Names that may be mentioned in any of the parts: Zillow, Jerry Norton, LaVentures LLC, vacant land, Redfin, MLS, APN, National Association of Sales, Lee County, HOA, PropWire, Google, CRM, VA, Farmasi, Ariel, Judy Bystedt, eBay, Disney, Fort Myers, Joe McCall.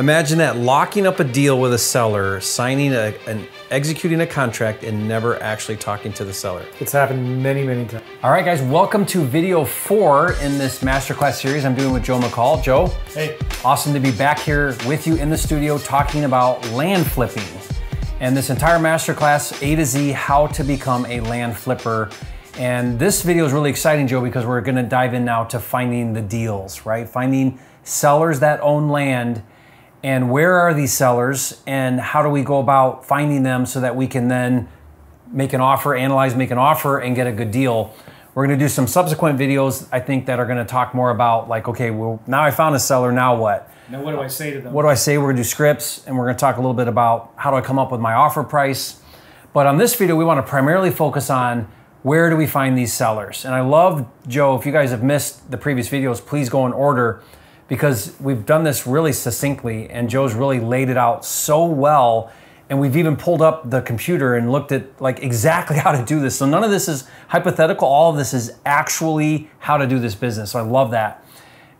Imagine that, locking up a deal with a seller, signing executing a contract and never actually talking to the seller. It's happened many, many times. All right, guys, welcome to video 4 in this masterclass series I'm doing with Joe McCall. Joe, hey. Awesome to be back here with you in the studio talking about land flipping. And this entire masterclass, A to Z, how to become a land flipper. And this video is really exciting, Joe, because we're gonna dive in now to finding the deals, right? Finding sellers that own land. And where are these sellers and how do we go about finding them so that we can then make an offer, analyze, make an offer and get a good deal. We're gonna do some subsequent videos, I think, that are gonna talk more about like, okay, well, now I found a seller, now what? Now what do I say to them? What do I say? We're gonna do scripts and we're gonna talk a little bit about how do I come up with my offer price. But on this video, we wanna primarily focus on where do we find these sellers. And I love, Joe, if you guys have missed the previous videos, please go in order, because we've done this really succinctly and Joe's really laid it out so well. And we've even pulled up the computer and looked at like exactly how to do this. So none of this is hypothetical. All of this is actually how to do this business. So I love that.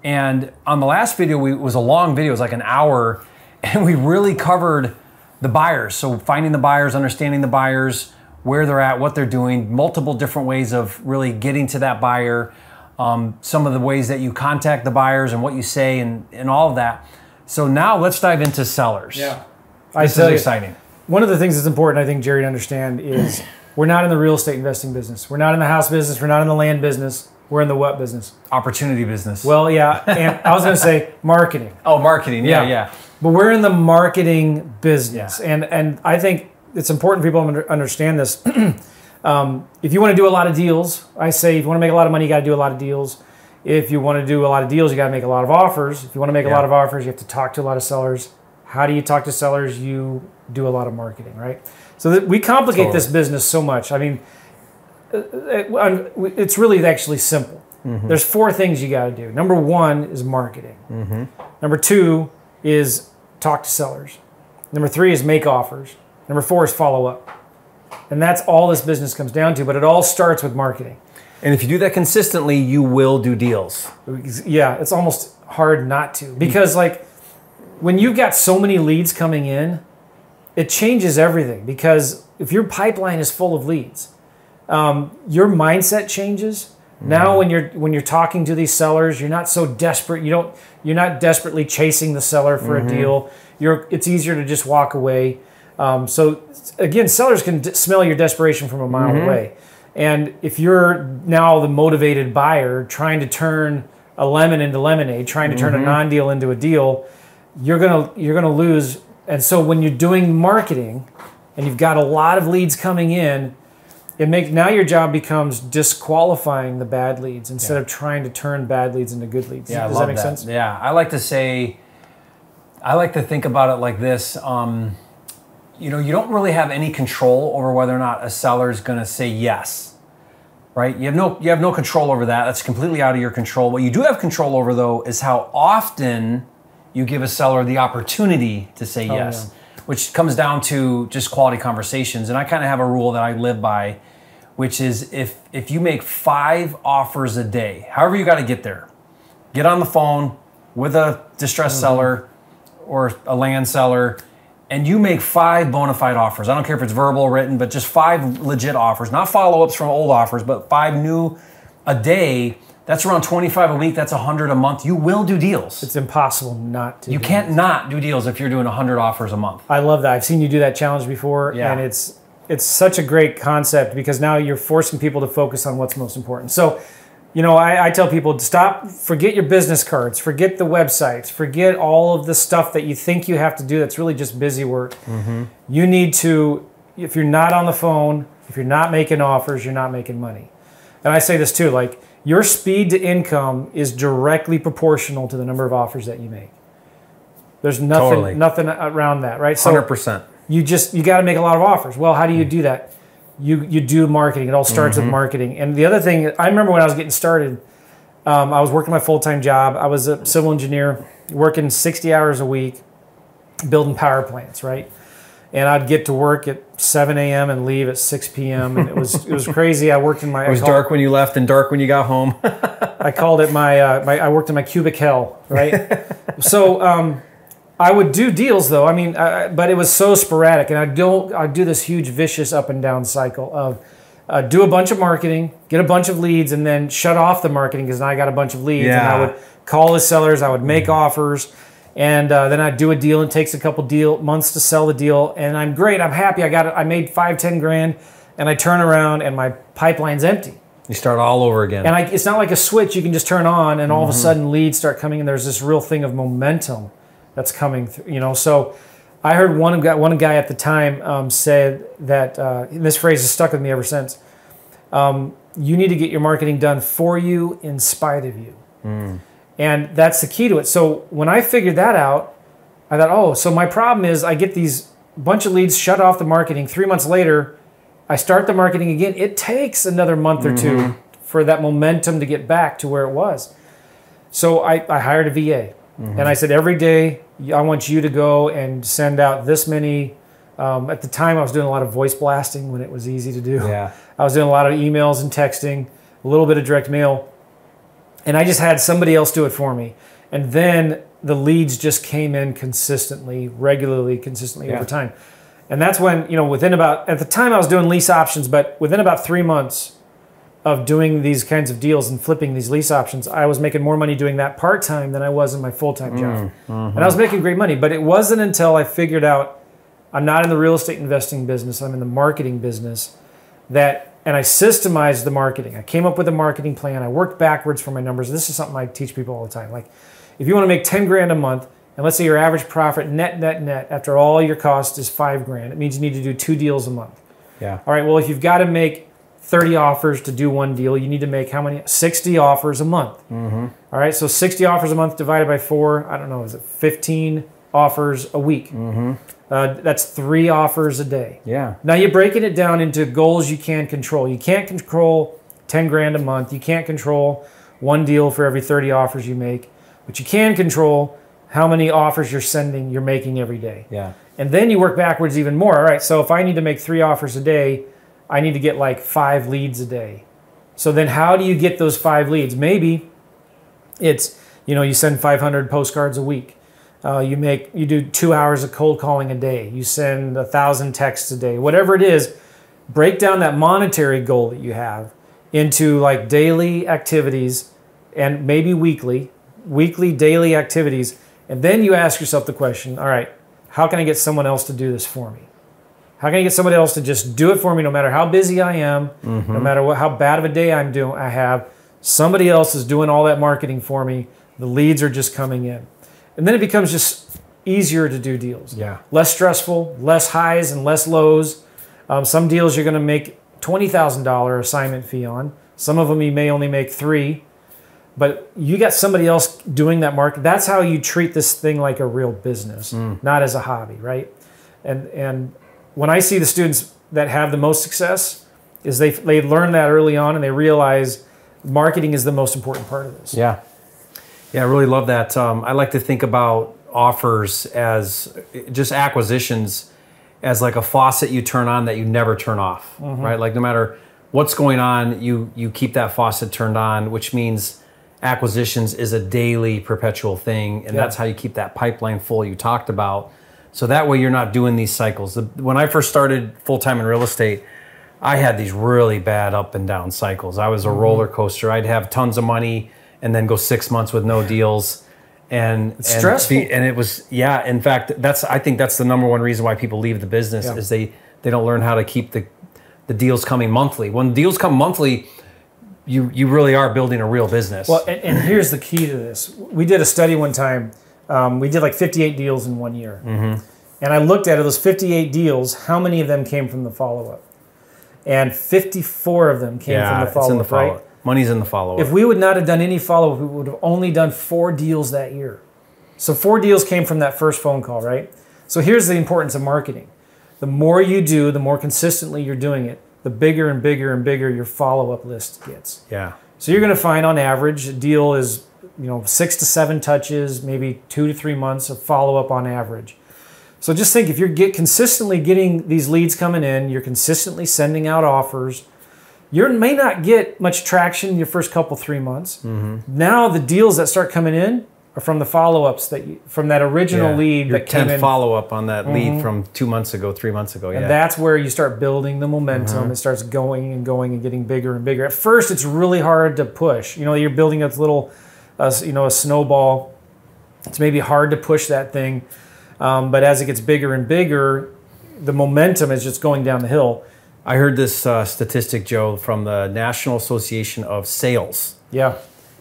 And on the last video, it was a long video, it was like an hour, and we really covered the buyers. So finding the buyers, understanding the buyers, where they're at, what they're doing, multiple different ways of really getting to that buyer. Some of the ways that you contact the buyers and what you say and all of that. So now let's dive into sellers. Yeah, this is exciting. One of the things that's important, I think, Jerry, to understand is we're not in the real estate investing business. We're not in the house business. We're not in the land business. We're in the what business? Opportunity business. Well, yeah. And I was going to say marketing. Oh, marketing. Yeah, yeah. But we're in the marketing business. Yeah. And I think it's important for people to understand this. If you want to do a lot of deals, I say if you want to make a lot of money, you got to do a lot of deals. If you want to do a lot of deals, you got to make a lot of offers. If you want to make a lot of offers, you have to talk to a lot of sellers. How do you talk to sellers? You do a lot of marketing, right? So that we complicate this business so much. I mean, it's really actually simple. Mm-hmm. There's 4 things you got to do. Number 1 is marketing. Mm-hmm. Number 2 is talk to sellers. Number 3 is make offers. Number 4 is follow up. And that's all this business comes down to, but it all starts with marketing. And if you do that consistently, you will do deals. Yeah, it's almost hard not to. Because like when you've got so many leads coming in, it changes everything. Because if your pipeline is full of leads, your mindset changes. Now when you're talking to these sellers, you're not so desperate. You're not desperately chasing the seller for a deal. It's easier to just walk away. So again, sellers can smell your desperation from a mile away. And if you're now the motivated buyer trying to turn a lemon into lemonade, trying to turn a non-deal into a deal, you're gonna lose. And so when you're doing marketing and you've got a lot of leads coming in, now your job becomes disqualifying the bad leads instead of trying to turn bad leads into good leads. Yeah, Does that make sense? Yeah, I like to think about it like this. You know, you don't really have any control over whether or not a seller is going to say yes, right? You have no control over that. That's completely out of your control. What you do have control over, though, is how often you give a seller the opportunity to say yes, which comes down to just quality conversations. And I kind of have a rule that I live by, which is if you make 5 offers a day, however you got to get there, get on the phone with a distressed seller or a land seller, and you make 5 bona fide offers. I don't care if it's verbal, written, but just 5 legit offers, not follow-ups from old offers, but 5 new a day. That's around 25 a week. That's 100 a month. You will do deals. It's impossible not to. You can't not do deals if you're doing 100 offers a month. I love that. I've seen you do that challenge before, and it's such a great concept because now you're forcing people to focus on what's most important. So, you know, I tell people to forget your business cards, forget the websites, forget all of the stuff that you think you have to do that's really just busy work. You need to, if you're not on the phone, if you're not making offers, you're not making money. And I say this too, like your speed to income is directly proportional to the number of offers that you make. There's nothing around that, right? So 100%. You got to make a lot of offers. Well, how do you do that? You do marketing. It all starts with marketing. And the other thing, I remember when I was getting started, I was working my full-time job. I was a civil engineer working 60 hours a week building power plants, right? And I'd get to work at 7 a.m. and leave at 6 p.m. And it was crazy. I worked in my... It was dark when you left and dark when you got home. I called it my... I worked in my cubic hell, right? So I would do deals though. I mean, but it was so sporadic, and I'd do this huge vicious up and down cycle of do a bunch of marketing, get a bunch of leads, and then shut off the marketing because now I got a bunch of leads. Yeah. And I would call the sellers, I would make offers, and then I'd do a deal. It takes a couple months to sell the deal, and I'm great. I'm happy. I got it. I made $5, $10 grand, and I turn around and my pipeline's empty. You start all over again. And it's not like a switch you can just turn on and all of a sudden leads start coming, and there's this real thing of momentum that's coming through, you know. So I heard one guy at the time said that, and this phrase has stuck with me ever since, you need to get your marketing done for you in spite of you. Mm. And that's the key to it. So when I figured that out, I thought, oh, so my problem is I get these bunch of leads, shut off the marketing. 3 months later, I start the marketing again. It takes another month or two for that momentum to get back to where it was. So I hired a VA. And I said, every day, I want you to go and send out this many. At the time, I was doing a lot of voice blasting when it was easy to do. Yeah. I was doing a lot of emails and texting, a little bit of direct mail. And I just had somebody else do it for me. And then the leads just came in consistently, regularly, consistently over time. And that's when, you know, at the time I was doing lease options, but within about 3 months of doing these kinds of deals and flipping these lease options, I was making more money doing that part-time than I was in my full-time job. And I was making great money, but it wasn't until I figured out I'm not in the real estate investing business, I'm in the marketing business, and I systemized the marketing. I came up with a marketing plan. I worked backwards for my numbers. This is something I teach people all the time. Like, if you want to make 10 grand a month, and let's say your average profit net after all your costs is 5 grand. It means you need to do 2 deals a month. Yeah. All right. Well, if you've got to make 30 offers to do 1 deal, you need to make how many? 60 offers a month. All right. So 60 offers a month divided by 4. I don't know. Is it 15 offers a week? That's 3 offers a day. Yeah. Now you're breaking it down into goals you can control. You can't control 10 grand a month. You can't control 1 deal for every 30 offers you make, but you can control how many offers you're making every day. Yeah. And then you work backwards even more. All right, so if I need to make 3 offers a day, I need to get like 5 leads a day. So then how do you get those 5 leads? Maybe it's, you know, you send 500 postcards a week. You do 2 hours of cold calling a day. You send 1,000 texts a day. Whatever it is, break down that monetary goal that you have into like daily activities and maybe weekly, daily activities. And then you ask yourself the question, all right, how can I get someone else to do this for me? How can I get somebody else to just do it for me no matter how busy I am, no matter how bad of a day I have? Somebody else is doing all that marketing for me. The leads are just coming in. And then it becomes just easier to do deals. Yeah. Less stressful, less highs and less lows. Some deals you're going to make $20,000 assignment fee on. Some of them you may only make 3. But you got somebody else doing that market. That's how you treat this thing like a real business, not as a hobby, right? And when I see the students that have the most success, is they learn that early on and they realize marketing is the most important part of this. Yeah, yeah, I really love that. I like to think about offers as just acquisitions, as like a faucet you turn on that you never turn off, right? Like no matter what's going on, you keep that faucet turned on, which means acquisitions is a daily perpetual thing, and that's how you keep that pipeline full you talked about. So that way you're not doing these cycles. When I first started full-time in real estate, I had these really bad up and down cycles. I was a roller coaster. I'd have tons of money and then go 6 months with no deals. And it's stressful. And it was, yeah, in fact, I think that's the #1 reason why people leave the business is they don't learn how to keep the deals coming monthly. When deals come monthly, you really are building a real business. Well, and here's the key to this. We did a study one time. We did like 58 deals in 1 year. And I looked at those 58 deals, how many of them came from the follow-up? And 54 of them came from the follow-up. It's in the follow-up. Right? Money's in the follow-up. If we would not have done any follow-up, we would have only done 4 deals that year. So 4 deals came from that first phone call, right? So here's the importance of marketing. The more you do, the more consistently you're doing it, the bigger and bigger and bigger your follow-up list gets. Yeah. So you're going to find on average a deal is, you know, 6 to 7 touches, maybe 2 to 3 months of follow-up on average. So just think, if you're consistently getting these leads coming in, you're consistently sending out offers, you may not get much traction in your first couple, 3 months. Now the deals that start coming in, or from the follow-ups that you, from that original lead that came in. Your 10th follow-up on that lead from 2 months ago, 3 months ago. And that's where you start building the momentum. It starts going and going and getting bigger and bigger. At first, it's really hard to push. You know, you're building this little, you know, a snowball. It's maybe hard to push that thing, but as it gets bigger and bigger, the momentum is just going down the hill. I heard this statistic, Joe, from the National Association of Sales. Yeah.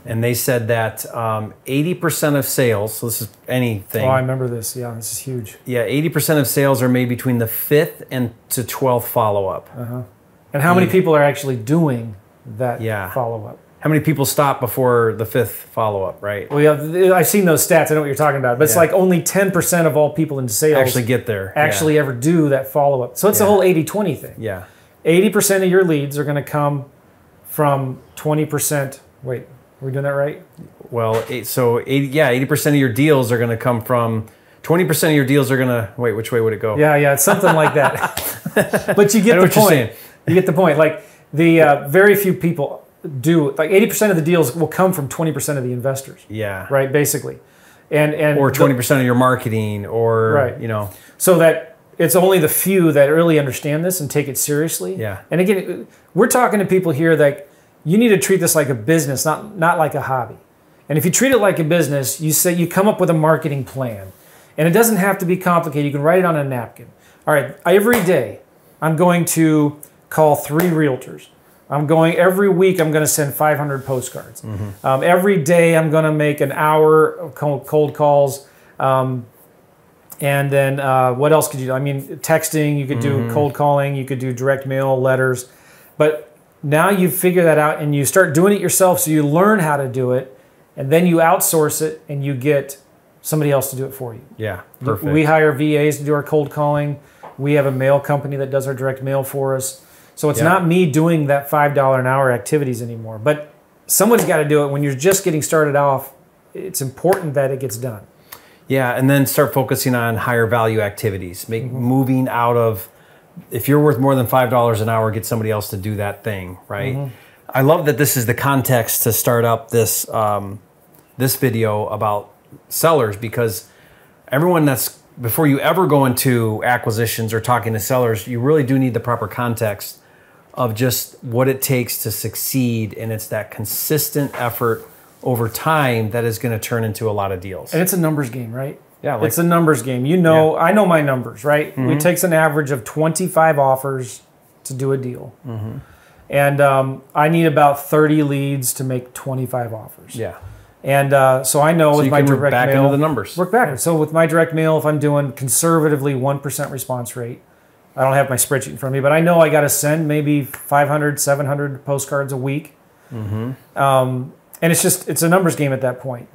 And they said that 80% of sales, so this is anything. Oh, I remember this. Yeah, this is huge. Yeah, 80% of sales are made between the 5th and to 12th follow-up. And how many people are actually doing that follow-up? How many people stop before the 5th follow-up, right? Well, yeah, I've seen those stats. I know what you're talking about. But it's like only 10% of all people in sales actually get there. Actually ever do that follow-up. So it's the whole 80-20 thing. Yeah. 80% of your leads are going to come from 20%. Wait, are we doing that right? Well, so 80% of your deals are going to come from 20% of your deals are going to, wait, which way would it go? Yeah, yeah, it's something like that. But you get the point. You get the point. Like the very few people do, like 80% of the deals will come from 20% of the investors. Yeah. Right, basically. And or 20% of your marketing or, you know. So that it's only the few that really understand this and take it seriously. Yeah. And again, we're talking to people here that, you need to treat this like a business, not like a hobby. And if you treat it like a business, you say you come up with a marketing plan. And it doesn't have to be complicated. You can write it on a napkin. All right, every day I'm going to call 3 realtors. Every week I'm going to send 500 postcards. Every day I'm going to make an hour of cold calls. And then what else could you do? I mean, texting, you could do cold calling, you could do direct mail, letters. But now you figure that out and you start doing it yourself, so you learn how to do it, and then you outsource it and you get somebody else to do it for you. Yeah, perfect. We hire VAs to do our cold calling. We have a mail company that does our direct mail for us. So it's not me doing that $5 an hour activities anymore, but someone's got to do it. When you're just getting started off, it's important that it gets done. Yeah, and then start focusing on higher value activities, moving out of... If you're worth more than $5 an hour, get somebody else to do that thing, right? I love that this is the context to start up this this video about sellers, because everyone that's, before you ever go into acquisitions or talking to sellers, you really do need the proper context of just what it takes to succeed, and it's that consistent effort over time that is going to turn into a lot of deals. And it's a numbers game, right? Yeah, like, it's a numbers game. You know, I know my numbers, right? It takes an average of 25 offers to do a deal. And I need about 30 leads to make 25 offers. Yeah. And so I know, so with my direct mail, work back into the numbers. Work backwards. So with my direct mail, if I'm doing conservatively 1% response rate, I don't have my spreadsheet in front of me, but I know I got to send maybe 500, 700 postcards a week. And it's just, it's a numbers game at that point.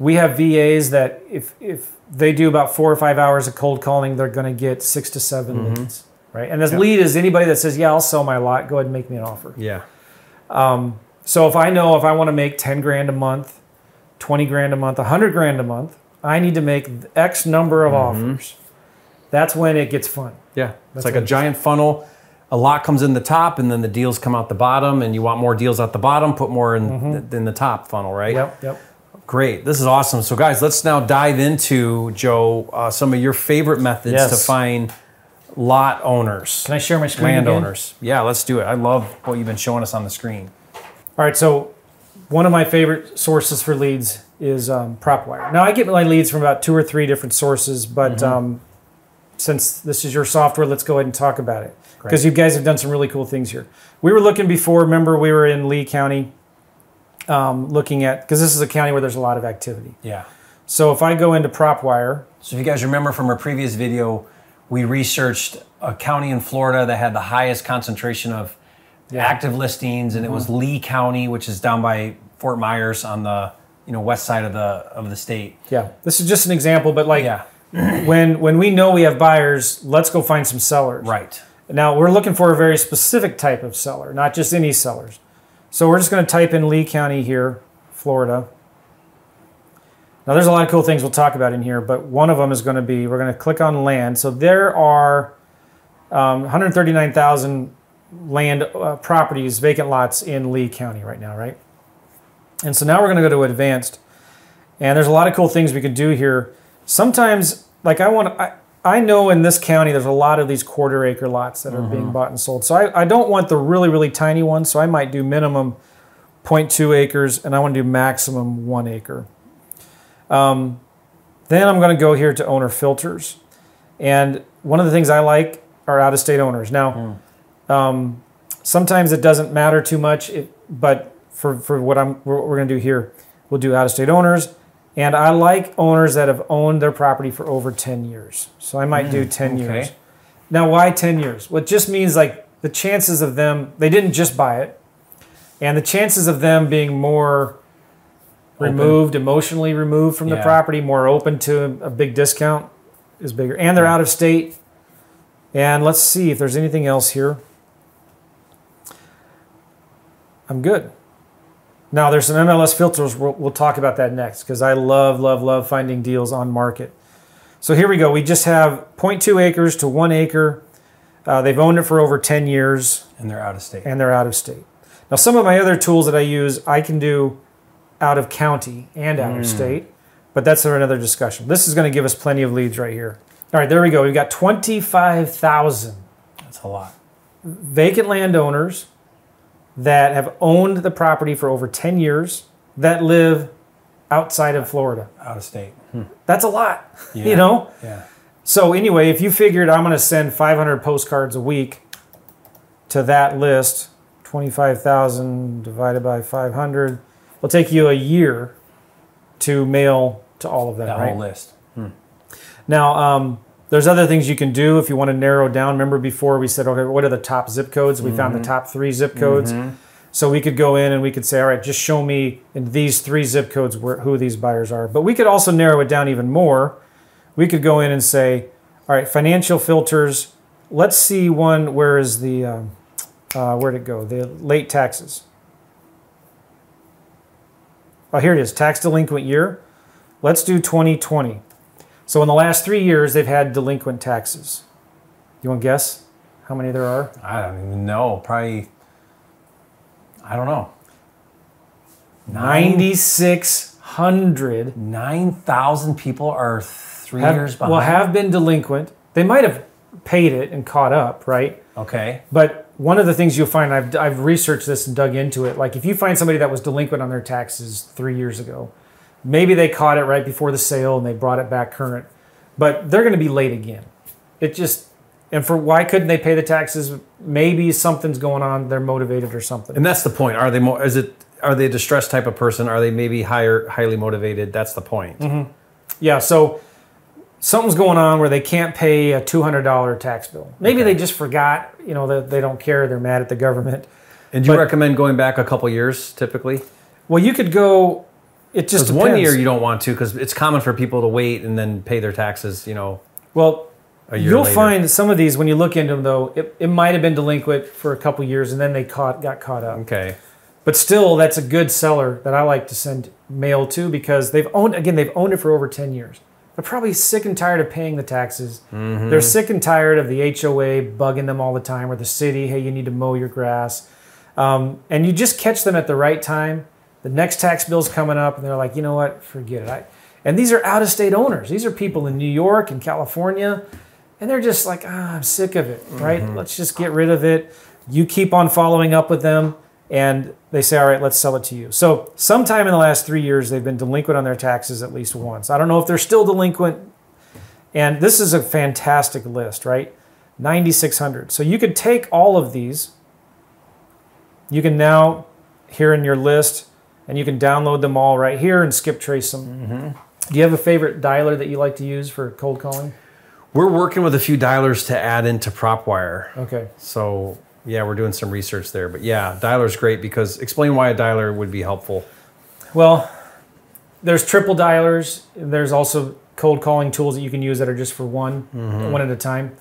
We have VAs that if they do about 4 or 5 hours of cold calling, they're going to get 6 to 7 leads, right? And this lead is anybody that says, yeah, I'll sell my lot. Go ahead and make me an offer. Yeah. So if I know if I want to make 10 grand a month, 20 grand a month, 100 grand a month, I need to make X number of offers. That's when it gets fun. Yeah. It's like a giant funnel. A lot comes in the top, and then the deals come out the bottom, and you want more deals at the bottom, put more in, in the top funnel, right? Yep. Great. This is awesome. So guys, let's now dive into, Joe, some of your favorite methods to find lot owners. Can I share my screen Landowners. Yeah, let's do it. I love what you've been showing us on the screen. All right, so one of my favorite sources for leads is PropWire. Now, I get my leads from about 2 or 3 different sources, but since this is your software, let's go ahead and talk about it, because you guys have done some really cool things here. We were looking before, remember we were in Lee County looking at, because this is a county where there's a lot of activity. Yeah. So if I go into PropWire. So if you guys remember from our previous video, we researched a county in Florida that had the highest concentration of active listings, and it was Lee County, which is down by Fort Myers on the west side of the state. Yeah, this is just an example, but like when we know we have buyers, let's go find some sellers. Right. Now, we're looking for a very specific type of seller, not just any sellers. So we're just going to type in Lee County here, Florida. Now, there's a lot of cool things we'll talk about in here, but one of them is going to be, we're going to click on land. So there are 139,000 land properties, vacant lots in Lee County right now, right? And so now we're going to go to advanced, And there's a lot of cool things we could do here. Sometimes, like I know in this county there's a lot of these quarter acre lots that are being bought and sold. So I don't want the really, really tiny ones. So I might do minimum 0.2 acres and I want to do maximum 1 acre. Then I'm going to go here to owner filters. And one of the things I like are out-of-state owners. Now, sometimes it doesn't matter too much, but for what we're going to do here, we'll do out-of-state owners. And I like owners that have owned their property for over 10 years. So I might do 10 years. Now, why 10 years? Well, it just means like the chances of them, they didn't just buy it, and the chances of them being more removed, emotionally removed from the property, more open to a big discount is bigger. And they're out of state. And let's see if there's anything else here. I'm good. Now, there's some MLS filters. We'll talk about that next because I love, love, love finding deals on market. So here we go. We just have 0.2 acres to 1 acre. They've owned it for over 10 years. And they're out of state. And they're out of state. Now, some of my other tools that I use, I can do out of county and out of state, but that's for another discussion. This is going to give us plenty of leads right here. All right, there we go. We've got 25,000. That's a lot. Vacant landowners that have owned the property for over 10 years that live outside of Florida. Out of state. That's a lot, you know? Yeah. So anyway, if you figured I'm going to send 500 postcards a week to that list, 25,000 divided by 500, it'll take you a year to mail to all of them, that whole list. Now, there's other things you can do if you want to narrow down. Remember before we said, okay, what are the top zip codes? We found the top 3 zip codes. So we could go in and we could say, all right, just show me in these 3 zip codes who these buyers are. But we could also narrow it down even more. We could go in and say, all right, financial filters. Let's see one, where is the, where'd it go? The late taxes. Oh, here it is, tax delinquent year. Let's do 2020. So in the last 3 years, they've had delinquent taxes. You want to guess how many there are? I don't even know. Probably, I don't know. 9,600. 9,000 people are 3 years behind. Well, have been delinquent. They might have paid it and caught up, right? Okay. But one of the things you'll find, I've researched this and dug into it, like if you find somebody that was delinquent on their taxes 3 years ago, maybe they caught it right before the sale and they brought it back current, but they're going to be late again. It just, and for why couldn't they pay the taxes? Maybe something's going on. They're motivated or something. And that's the point. Are they more, are they a distressed type of person? Are they maybe highly motivated? That's the point. Yeah. So something's going on where they can't pay a $200 tax bill. Maybe they just forgot, you know, that they don't care. They're mad at the government. And do you recommend going back a couple years typically? Well, you could go, it just depends. 1 year you don't want to, because it's common for people to wait and then pay their taxes, you know, a year later. You'll find some of these, when you look into them, though, it might have been delinquent for a couple years, and then they got caught up. Okay. But still, that's a good seller that I like to send mail to, because they've owned, again, they've owned it for over 10 years. They're probably sick and tired of paying the taxes. They're sick and tired of the HOA bugging them all the time, or the city, hey, you need to mow your grass. And you just catch them at the right time. The next tax bill's coming up, and they're like, you know what, forget it. And these are out-of-state owners. These are people in New York and California, and they're just like, ah, I'm sick of it, right? Let's just get rid of it. You keep on following up with them, and they say, all right, let's sell it to you. So sometime in the last 3 years, they've been delinquent on their taxes at least once. I don't know if they're still delinquent. And this is a fantastic list, right? 9,600. So you could take all of these. You can now, here in your list, and you can download them all right here and skip trace them. Do you have a favorite dialer that you like to use for cold calling? We're working with a few dialers to add into PropWire. Okay. So yeah, we're doing some research there. But yeah, dialer's great, because explain why a dialer would be helpful. Well, there's triple dialers. There's also cold calling tools that you can use that are just for one at a time.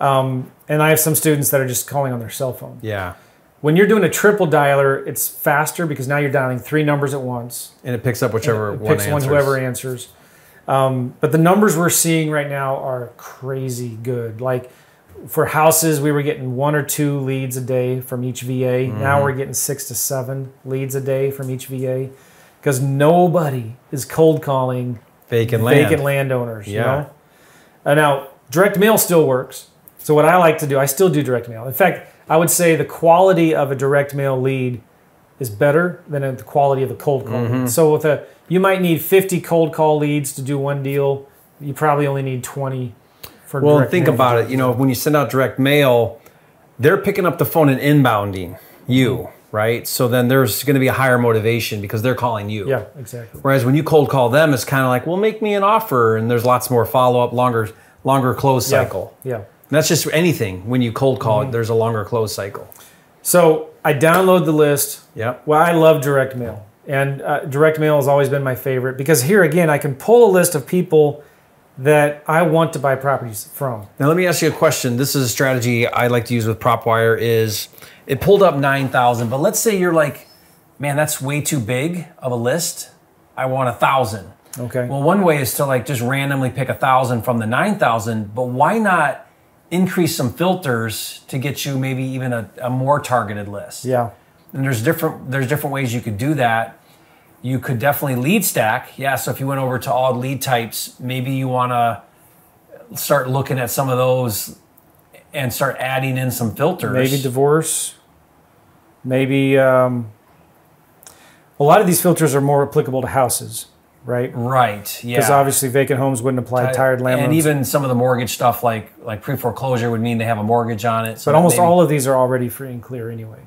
And I have some students that are just calling on their cell phone. Yeah. When you're doing a triple dialer, it's faster, because now you're dialing 3 numbers at once. And it picks up whichever one answers. It picks whoever answers. But the numbers we're seeing right now are crazy good. Like for houses, we were getting 1 or 2 leads a day from each VA. Now we're getting 6 to 7 leads a day from each VA. because nobody is cold calling vacant landowners. Yeah. You know? Now, direct mail still works. So what I like to do, I still do direct mail. In fact, I would say the quality of a direct mail lead is better than the quality of a cold call. Mm-hmm. So with you might need 50 cold call leads to do one deal. You probably only need 20 for direct mail. Well, think about it. You know, when you send out direct mail, they're picking up the phone and inbounding you, right? So then there's going to be a higher motivation because they're calling you. Yeah, exactly. Whereas when you cold call them, it's kind of like, well, make me an offer. And there's lots more follow-up, longer close cycle. Yeah. And that's just anything. When you cold call it, there's a longer close cycle. So I download the list. Yeah. Well, I love direct mail. And direct mail has always been my favorite because here again, I can pull a list of people that I want to buy properties from. Now, let me ask you a question. This is a strategy I like to use with PropWire is it pulled up 9,000, but let's say you're like, man, that's way too big of a list. I want 1,000. Okay. Well, one way is to like just randomly pick 1,000 from the 9,000, but why not increase some filters to get you maybe even a more targeted list? Yeah. And there's different ways you could do that. You could definitely lead stack. Yeah, so if you went over to all lead types, maybe you want to start looking at some of those and start adding in some filters. Maybe divorce. Maybe a lot of these filters are more applicable to houses, right? Right, yeah. Because obviously vacant homes wouldn't apply, tired landlords. And even some of the mortgage stuff like pre-foreclosure would mean they have a mortgage on it. So but almost all of these are already free and clear anyway.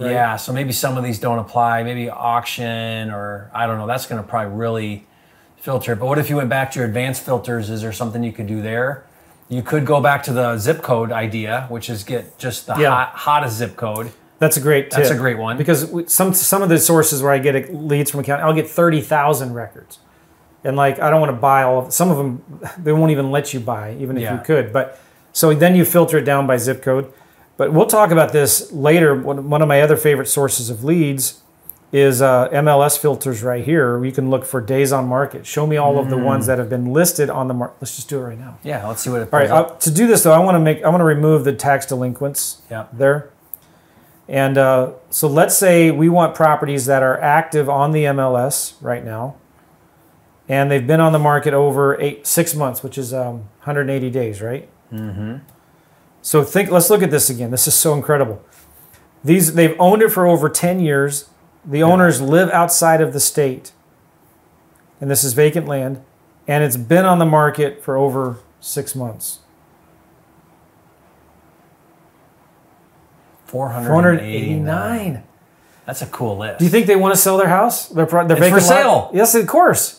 Right. Yeah, so maybe some of these don't apply. Maybe auction or I don't know. That's going to probably really filter. But what if you went back to your advanced filters? Is there something you could do there? You could go back to the zip code idea, which is get just the hottest zip code. That's a great tip. That's a great one. Because some of the sources where I get leads from account, I'll get 30,000 records. And like I don't want to buy all of some of them. They won't even let you buy, even if you could. But so then you filter it down by zip code. But we'll talk about this later. One of my other favorite sources of leads is MLS filters right here. You can look for days on market. Show me all of the ones that have been listed on the market. Let's just do it right now. Yeah, let's see what it pulls up. All right, to do this though, I want to remove the tax delinquents there. And so let's say we want properties that are active on the MLS right now, and they've been on the market over 6 months, which is 180 days, right? Mm-hmm. So let's look at this again. This is so incredible. They've owned it for over 10 years. The owners live outside of the state. And this is vacant land. And it's been on the market for over 6 months. 489. That's a cool list. Do you think they want to sell their house? It's for sale. Yes, of course.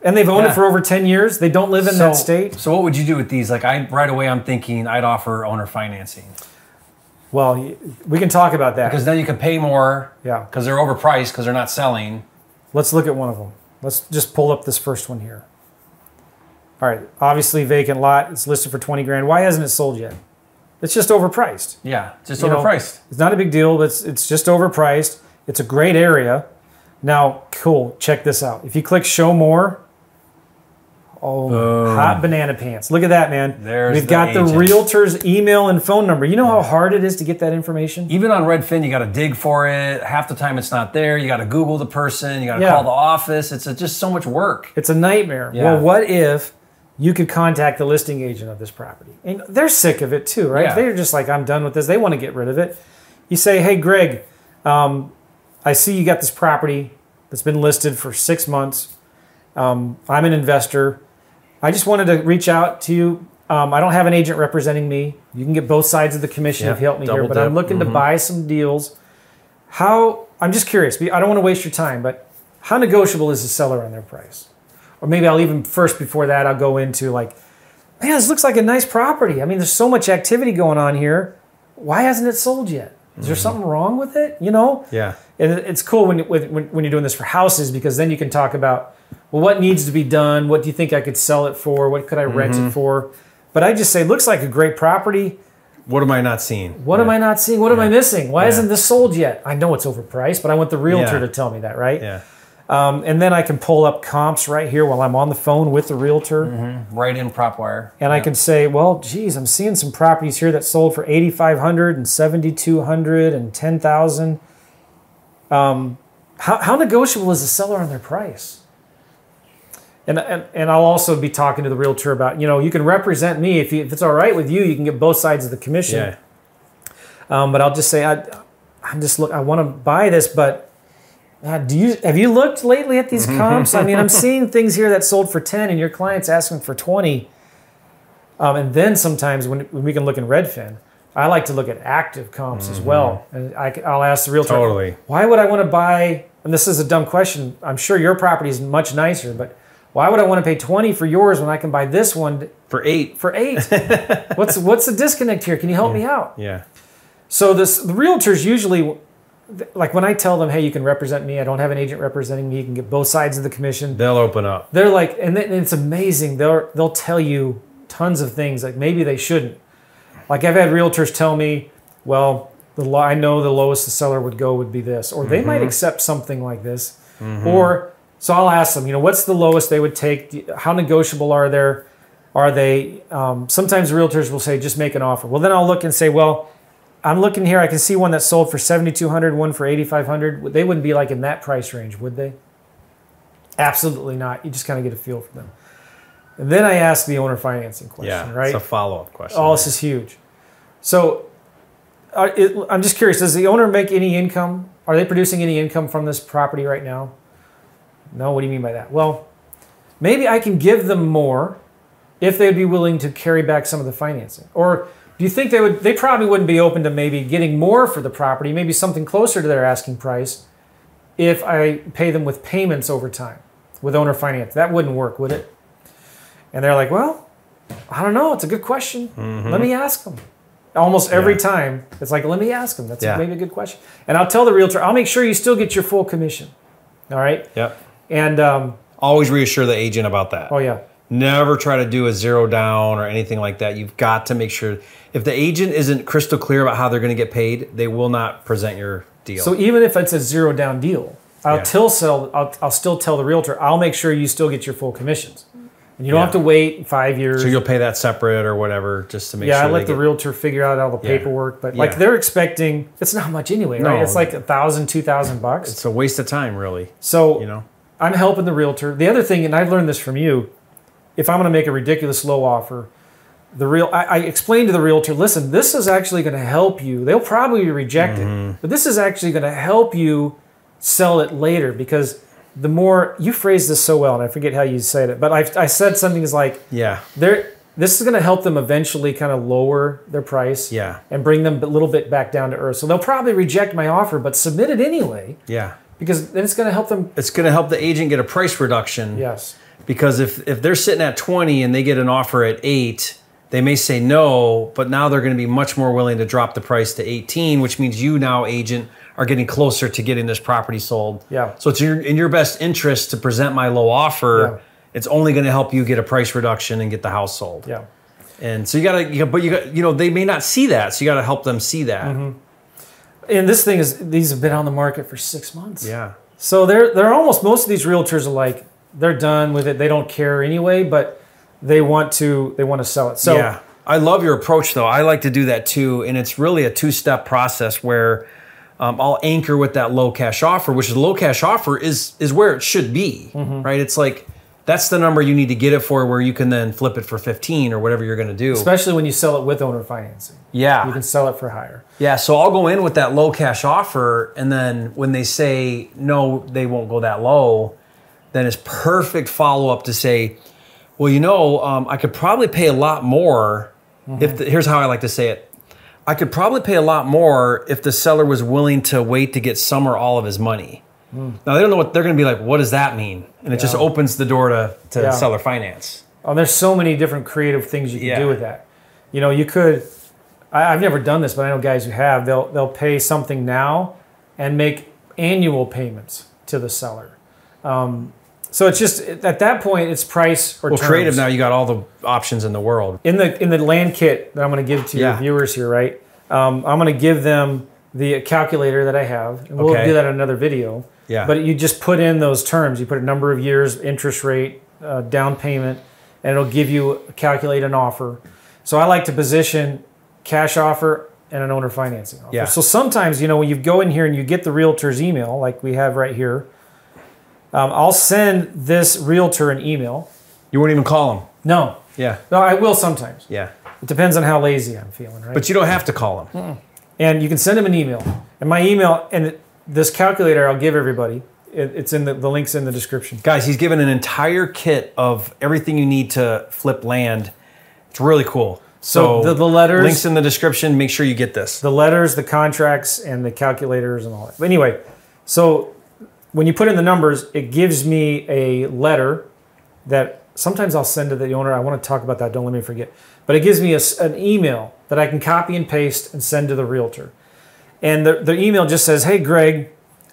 And they've owned it for over 10 years. They don't live in that state. So what would you do with these? Like right away, I'm thinking I'd offer owner financing. Well, we can talk about that. Because then you can pay more. Yeah. Because they're overpriced because they're not selling. Let's look at one of them. Let's just pull up this first one here. All right. Obviously, vacant lot. It's listed for 20 grand. Why hasn't it sold yet? It's just overpriced. Yeah, just overpriced. It's not a big deal, but it's just overpriced. It's a great area. Now, cool. Check this out. If you click show more. Oh, boom. Hot banana pants. Look at that, man. We've got the realtor's email and phone number. You know how hard it is to get that information? Even on Redfin, you got to dig for it. Half the time it's not there. You got to Google the person. You got to call the office. It's just so much work. It's a nightmare. Yeah. Well, what if you could contact the listing agent of this property? And they're sick of it too, right? Yeah. They're just like, I'm done with this. They want to get rid of it. You say, hey, Greg, I see you got this property that's been listed for 6 months. I'm an investor. I just wanted to reach out to you. I don't have an agent representing me. You can get both sides of the commission if you help me here, but I'm looking to buy some deals. I'm just curious. I don't want to waste your time, but how negotiable is the seller on their price? Or maybe I'll even first before that, I'll go into like, man, this looks like a nice property. I mean, there's so much activity going on here. Why hasn't it sold yet? Is there something wrong with it? You know? Yeah. And it's cool when you're doing this for houses, because then you can talk about, well, what needs to be done? What do you think I could sell it for? What could I rent it for? But I just say, looks like a great property. What am I not seeing? What am I not seeing? What am I missing? Why isn't this sold yet? I know it's overpriced, but I want the realtor to tell me that, right? Yeah. And then I can pull up comps right here while I'm on the phone with the realtor. Right in PropWire. And I can say, well, geez, I'm seeing some properties here that sold for $8,500 and $7,200 and $10,000. How negotiable is the seller on their price? And I'll also be talking to the realtor about, you know, you can represent me. If it's all right with you, you can get both sides of the commission. Yeah. But I'll just say, I want to buy this, but have you looked lately at these comps? I mean, I'm seeing things here that sold for 10 and your client's asking for 20. And then sometimes when we can look in Redfin, I like to look at active comps as well. And I'll ask the realtor, why would I want to buy, and this is a dumb question, I'm sure your property is much nicer, but why would I want to pay 20 for yours when I can buy this one for 8? For 8. What's the disconnect here? Can you help me out? Yeah. So the realtors usually, like when I tell them, hey, you can represent me, I don't have an agent representing me, you can get both sides of the commission, they'll open up. They're like, and it's amazing. They'll tell you tons of things like maybe they shouldn't. Like I've had realtors tell me, well, I know the lowest the seller would go would be this, or they might accept something like this. Or so I'll ask them, you know, what's the lowest they would take? How negotiable are there? Are they? Sometimes realtors will say, just make an offer. Well, then I'll look and say, well, I'm looking here. I can see one that sold for $7,200, one for $8,500. They wouldn't be like in that price range, would they? Absolutely not. You just kind of get a feel for them. And then I ask the owner financing question, right? It's a follow-up question. Oh, this is huge. So I'm just curious, does the owner make any income? Are they producing any income from this property right now? No, what do you mean by that? Well, maybe I can give them more if they'd be willing to carry back some of the financing. Or do you think they probably wouldn't be open to maybe getting more for the property, maybe something closer to their asking price if I pay them with payments over time with owner finance? That wouldn't work, would it? And they're like, well, I don't know. It's a good question. Let me ask them. Almost every time, it's like, let me ask them. That's maybe a good question. And I'll tell the realtor, I'll make sure you still get your full commission. All right? Yep. And always reassure the agent about that. Oh, yeah. Never try to do a zero down or anything like that. You've got to make sure. If the agent isn't crystal clear about how they're going to get paid, they will not present your deal. So even if it's a zero down deal, I'll still tell the realtor, I'll make sure you still get your full commissions. And you don't have to wait 5 years. So you'll pay that separate or whatever just to make sure. Yeah, I let the realtor figure out all the paperwork. But like they're expecting, it's not much anyway, right? No. It's like $1,000, $2,000. It's a waste of time, really. So I'm helping the realtor. The other thing, and I've learned this from you, if I'm going to make a ridiculous low offer, I explained to the realtor, listen, this is actually going to help you. They'll probably reject it, but this is actually going to help you sell it later because the more you phrase this so well, and I forget how you said it, but I said something is like, this is going to help them eventually kind of lower their price and bring them a little bit back down to earth. So they'll probably reject my offer, but submit it anyway. Yeah. Because then it's going to help them. It's going to help the agent get a price reduction. Yes. Because if they're sitting at 20 and they get an offer at 8, they may say no, but now they're going to be much more willing to drop the price to 18, which means you now, agent, are getting closer to getting this property sold. Yeah. So it's in your best interest to present my low offer. Yeah. It's only going to help you get a price reduction and get the house sold. Yeah. And so you know, they may not see that, so you got to help them see that. And this thing is, these have been on the market for 6 months. Yeah. So they're almost, most of these realtors are like, they're done with it. They don't care anyway, but they want to sell it. So yeah. I love your approach though. I like to do that too. And it's really a two-step process where I'll anchor with that low cash offer, which is low cash offer is where it should be, right? It's like, that's the number you need to get it for where you can then flip it for 15 or whatever you're going to do. Especially when you sell it with owner financing. Yeah. You can sell it for higher. Yeah. So I'll go in with that low cash offer. And then when they say, no, they won't go that low, then it's perfect follow-up to say, well, you know, I could probably pay a lot more. Here's how I like to say it. I could probably pay a lot more if the seller was willing to wait to get some or all of his money. Now, they don't know what they're going to be like, what does that mean? And it just opens the door to seller finance. Oh, there's so many different creative things you can do with that. You know, you could, I've never done this, but I know guys who have, they'll pay something now and make annual payments to the seller. So it's just, at that point, it's price or terms. Well, creative now, you got all the options in the world. In the land kit that I'm going to give to your viewers here, right? I'm going to give them the calculator that I have, and we'll do that in another video. Yeah. But you just put in those terms. You put a number of years, interest rate, down payment, and it'll give you, calculate an offer. So I like to position cash offer, and an owner financing offer. Yeah. So sometimes, you know, when you go in here and you get the realtor's email, like we have right here, I'll send this realtor an email. You won't even call him? No. Yeah. No, I will sometimes. Yeah. It depends on how lazy I'm feeling, right? But you don't have to call him. Mm-mm. And you can send him an email. And my email, and this calculator I'll give everybody, it's in the link's in the description. Guys, he's given an entire kit of everything you need to flip land. It's really cool. So the letters, links in the description. Make sure you get this. The letters, the contracts, and the calculators and all that. But anyway, so when you put in the numbers, it gives me a letter that sometimes I'll send to the owner. I want to talk about that. Don't let me forget. But it gives me an email that I can copy and paste and send to the realtor. And the email just says, hey, Greg,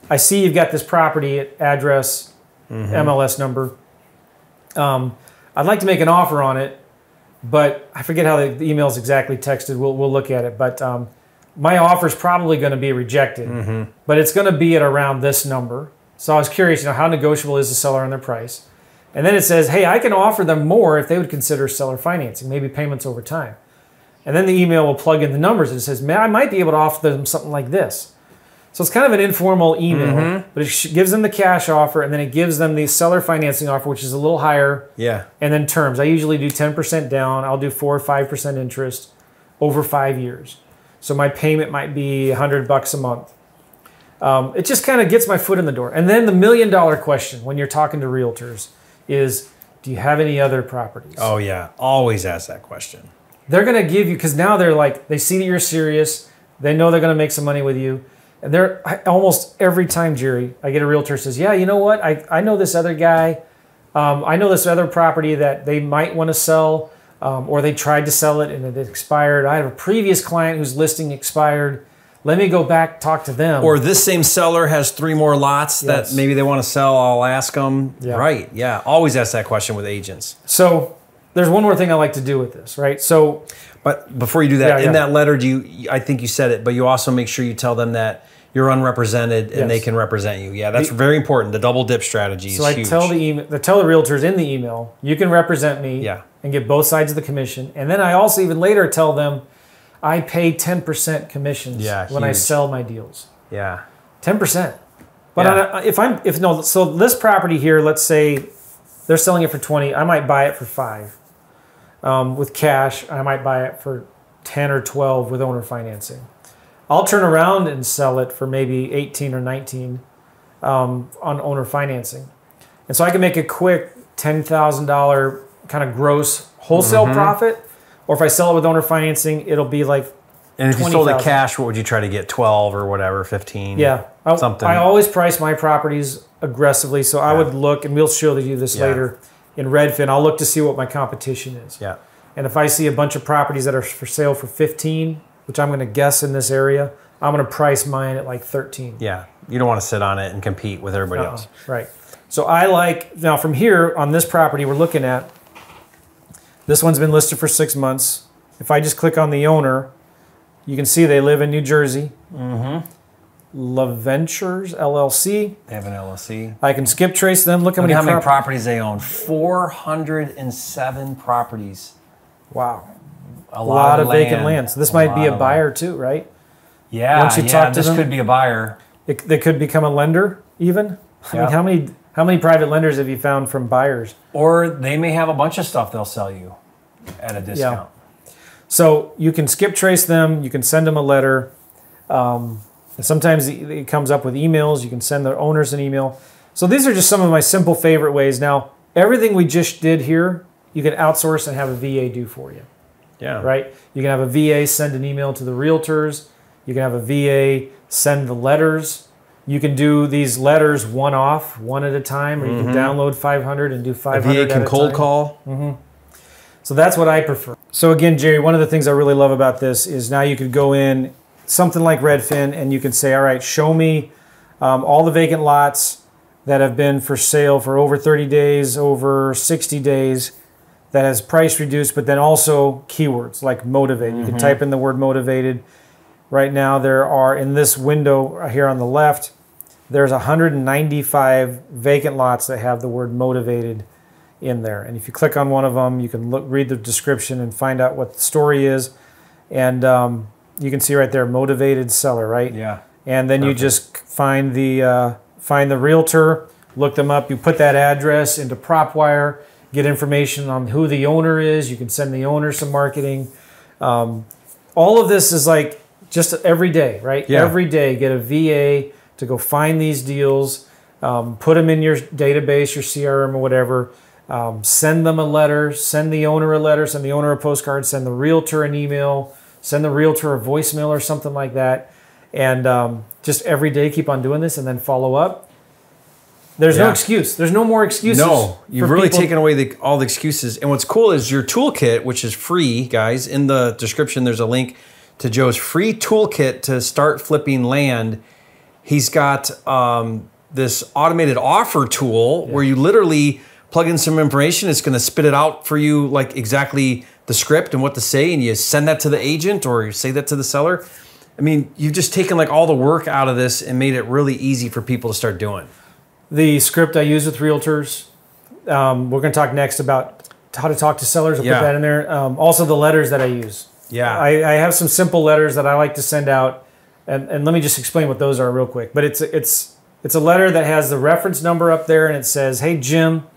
I see you've got this property at address, MLS number. I'd like to make an offer on it. But I forget how the email is exactly texted. We'll look at it. But my offer is probably going to be rejected. Mm-hmm. But it's going to be at around this number. So I was curious, you know, how negotiable is the seller on their price? And then it says, hey, I can offer them more if they would consider seller financing, maybe payments over time. And then the email will plug in the numbers. And it says, man, I might be able to offer them something like this. So it's kind of an informal email, but it gives them the cash offer, and then it gives them the seller financing offer, which is a little higher. Yeah. And then terms. I usually do 10% down. I'll do 4 or 5% interest over 5 years. So my payment might be $100 a month. It just kind of gets my foot in the door. And then the million-dollar question when you're talking to realtors is, do you have any other properties? Oh, yeah. Always ask that question. They're going to give you, because now they're like, they see that you're serious. They know they're going to make some money with you. And almost every time, Jerry, I get a realtor says, yeah, you know what? I know this other guy. I know this other property that they might want to sell, or they tried to sell it and it expired. I have a previous client whose listing expired. Let me go back, talk to them. Or this same seller has 3 more lots that maybe they want to sell. I'll ask them. Yeah. Right. Yeah. Always ask that question with agents. So there's one more thing I like to do with this, right? So, but before you do that, in that letter, I think you said it, but you also make sure you tell them that you're unrepresented and they can represent you. Yeah, that's very important. The double dip strategy is huge. So I tell the realtors in the email, you can represent me and get both sides of the commission. And then I also even later tell them I pay 10% commissions when I sell my deals. Yeah. 10%. But so this property here, let's say they're selling it for 20, I might buy it for 5. With cash, I might buy it for 10 or 12 with owner financing. I'll turn around and sell it for maybe 18 or 19 on owner financing. And so I can make a quick $10,000 kind of gross wholesale profit. Or if I sell it with owner financing, it'll be like And if you sold it cash, what would you try to get? 12 or whatever, 15? Yeah. Something. I always price my properties aggressively. So I would look, and we'll show you this later in Redfin. I'll look to see what my competition is. Yeah. And if I see a bunch of properties that are for sale for 15, which I'm going to guess in this area, I'm going to price mine at like 13. Yeah, you don't want to sit on it and compete with everybody else. Right. So now from here on this property we're looking at, this one's been listed for 6 months. If I just click on the owner, you can see they live in New Jersey. LaVentures LLC. They have an LLC. I can skip trace them. Look how many properties they own. 407 properties. Wow. A lot of vacant land. So this might be a buyer too, right? Yeah, once you talk to them, could be a buyer. They could become a lender even. I mean, how many private lenders have you found from buyers? Or they may have a bunch of stuff they'll sell you at a discount. Yeah. So you can skip trace them. You can send them a letter. And sometimes it comes up with emails. You can send their owners an email. So these are just some of my simple favorite ways. Now, everything we just did here, you can outsource and have a VA do for you. Yeah. Right? You can have a VA send an email to the realtors. You can have a VA send the letters. You can do these letters one-off, one at a time, or you can download 500 and do 500 at a time. VA can cold call. So that's what I prefer. So again, Jerry, one of the things I really love about this is now you could go in something like Redfin and you can say, all right, show me all the vacant lots that have been for sale for over 30 days, over 60 days, that has price reduced, but then also keywords like motivate. You can type in the word motivated. Right now there are, in this window here on the left, there's 195 vacant lots that have the word motivated in there. And if you click on one of them, you can read the description and find out what the story is. And you can see right there, motivated seller, right? Yeah. And then Perfect. You just find the realtor, look them up. You put that address into PropWire, get information on who the owner is. You can send the owner some marketing. All of this is like just every day, right? Yeah. Every day, get a VA to go find these deals, put them in your database, your CRM or whatever. Send them a letter, send the owner a letter, send the owner a postcard, send the realtor an email, send the realtor a voicemail or something like that. And just every day keep on doing this and then follow up. There's no excuse. There's no more excuses. No, you've really taken away all the excuses. And what's cool is your toolkit, which is free, guys. In the description, there's a link to Joe's free toolkit to start flipping land. He's got this automated offer tool where you literally plug in some information. It's going to spit it out for you, like exactly the script and what to say. And you send that to the agent or you say that to the seller. I mean, you've just taken like all the work out of this and made it really easy for people to start doing. The script I use with realtors, we're going to talk next about how to talk to sellers. I'll put that in there. Also the letters that I use. Yeah. I have some simple letters that I like to send out. And let me just explain what those are real quick. But it's a letter that has the reference number up there and it says, "Hey, Jim,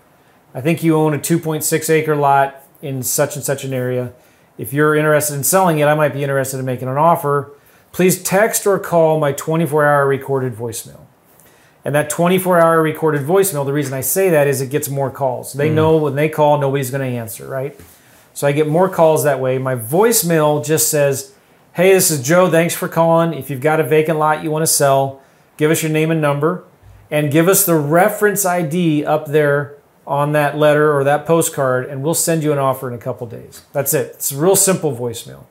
I think you own a 2.6 acre lot in such and such an area. If you're interested in selling it, I might be interested in making an offer. Please text or call my 24-hour recorded voicemail." And that 24-hour recorded voicemail, the reason I say that is it gets more calls. They know when they call, nobody's going to answer, right? So I get more calls that way. My voicemail just says, "Hey, this is Joe. Thanks for calling. If you've got a vacant lot you want to sell, give us your name and number and give us the reference ID up there on that letter or that postcard, and we'll send you an offer in a couple days." That's it. It's a real simple voicemail.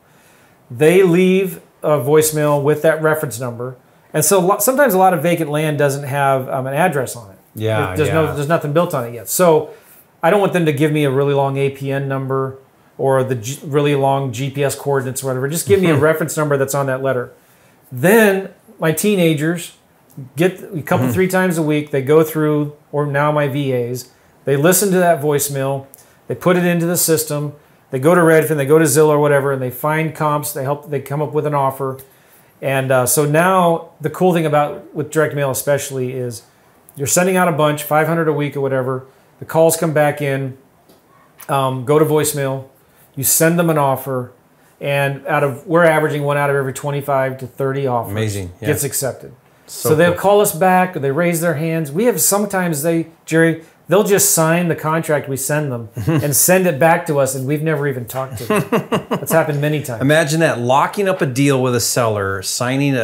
They leave a voicemail with that reference number. And so sometimes a lot of vacant land doesn't have an address on it. Yeah, there's nothing built on it yet. So I don't want them to give me a really long APN number or the really long GPS coordinates or whatever. Just give me a reference number that's on that letter. Then my teenagers get a couple, three times a week, they go through, or now my VAs, they listen to that voicemail, they put it into the system, they go to Redfin, they go to Zillow or whatever, and they find comps, they come up with an offer. And so now the cool thing about with direct mail especially is you're sending out a bunch, 500 a week or whatever. The calls come back in, go to voicemail. You send them an offer, and we're averaging 1 out of every 25 to 30 offers. Amazing. Yeah. Gets accepted. So they'll call us back or they raise their hands. We have sometimes they'll just sign the contract we send them and send it back to us, and we've never even talked to them. That's happened many times. Imagine that, locking up a deal with a seller, signing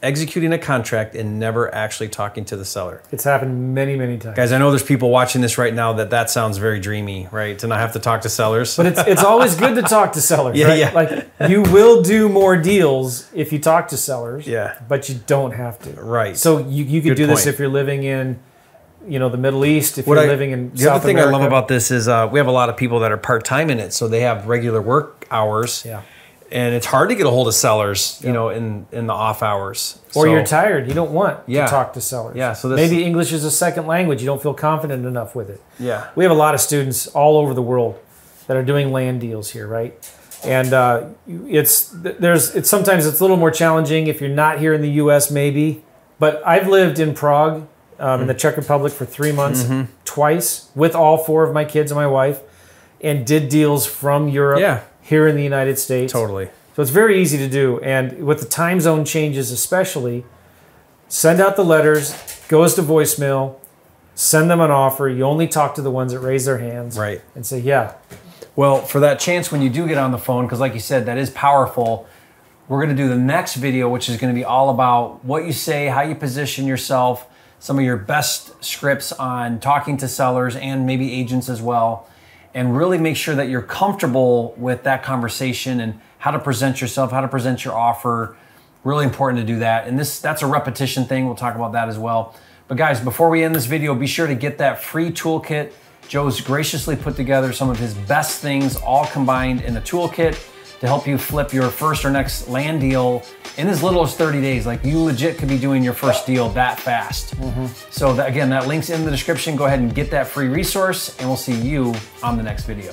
executing a contract and never actually talking to the seller. It's happened many, many times. Guys, I know there's people watching this right now that sounds very dreamy, right? To not have to talk to sellers. But it's always good to talk to sellers, right? Yeah. Like, you will do more deals if you talk to sellers, but you don't have to. Right. So you could do this if you're living in, the Middle East, if you're living in South America. The other thing I love about this is we have a lot of people that are part-time in it, so they have regular work hours. Yeah. And it's hard to get a hold of sellers, in the off hours. Or you're tired. You don't want to talk to sellers. Yeah. So maybe English is a second language. You don't feel confident enough with it. Yeah. We have a lot of students all over the world that are doing land deals here, right? And sometimes it's a little more challenging if you're not here in the U.S. maybe. But I've lived in Prague, in the Czech Republic for 3 months, twice, with all 4 of my kids and my wife, and did deals from Europe. Yeah. Here in the United States. Totally. So it's very easy to do. And with the time zone changes especially, send out the letters, goes to voicemail, send them an offer. You only talk to the ones that raise their hands. Right. And say, yeah. Well, for that chance when you do get on the phone, because like you said, that is powerful, we're going to do the next video, which is going to be all about what you say, how you position yourself, some of your best scripts on talking to sellers and maybe agents as well. And really make sure that you're comfortable with that conversation and how to present yourself, how to present your offer. Really important to do that. And that's a repetition thing. We'll talk about that as well. But guys, before we end this video, be sure to get that free toolkit. Joe's graciously put together some of his best things all combined in a toolkit to help you flip your first or next land deal in as little as 30 days. Like, you legit could be doing your first deal that fast. So again, that link's in the description. Go ahead and get that free resource, and we'll see you on the next video.